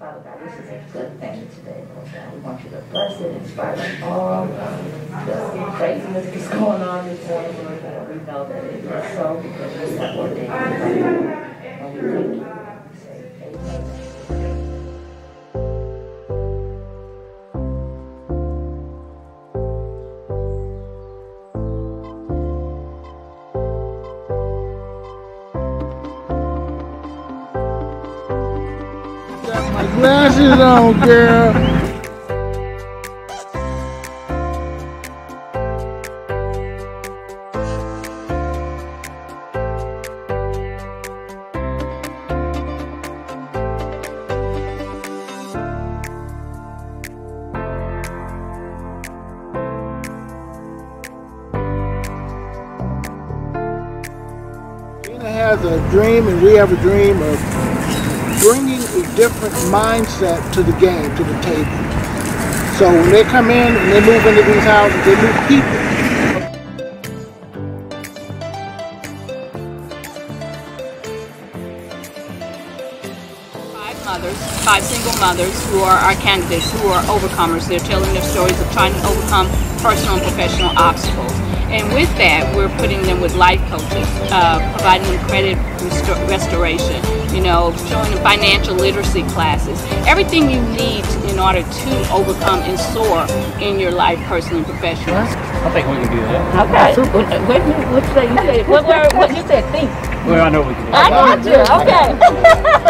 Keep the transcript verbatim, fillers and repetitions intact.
Father God, this is a good thing today, Lord God. We want you to bless it in spite of all the craziness that's going on this morning, Lord God. We know that it is so because we have ordained it. And we thank you. We say amen. Glasses on, girl. Gina has a dream, and we have a dream of bringing a different mindset to the game, to the table. So when they come in and they move into these houses, they move people. Five mothers, five single mothers who are our candidates, who are overcomers. They're telling their stories of trying to overcome personal and professional obstacles. And with that, we're putting them with life coaches, uh, providing them credit restor restoration, you know, showing them financial literacy classes, everything you need in order to overcome and soar in your life, personal and professional. I think we can do that. Okay. So, what, what, what you say? You said, what, what you said? Think. Well, I know we can do that. I got you. Okay.